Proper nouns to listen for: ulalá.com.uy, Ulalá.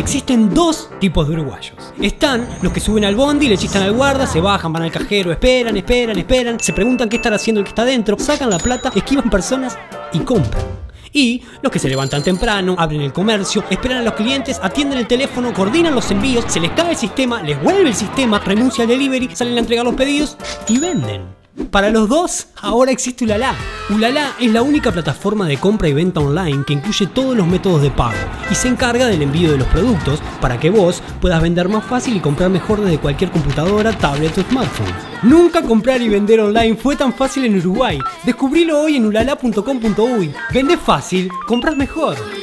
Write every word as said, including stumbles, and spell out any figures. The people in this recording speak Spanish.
Existen dos tipos de uruguayos. Están los que suben al bondi, le chistan al guarda, se bajan, van al cajero, esperan, esperan, esperan, se preguntan qué estará haciendo el que está adentro, sacan la plata, esquivan personas y compran. Y los que se levantan temprano, abren el comercio, esperan a los clientes, atienden el teléfono, coordinan los envíos, se les cae el sistema, les vuelve el sistema, renuncia al delivery, salen a entregar los pedidos y venden. Para los dos, ahora existe Ulalá. Ulalá es la única plataforma de compra y venta online que incluye todos los métodos de pago y se encarga del envío de los productos para que vos puedas vender más fácil y comprar mejor desde cualquier computadora, tablet o smartphone. Nunca comprar y vender online fue tan fácil en Uruguay. Descubrilo hoy en ulalá punto com punto uy. Vendés fácil, compras mejor.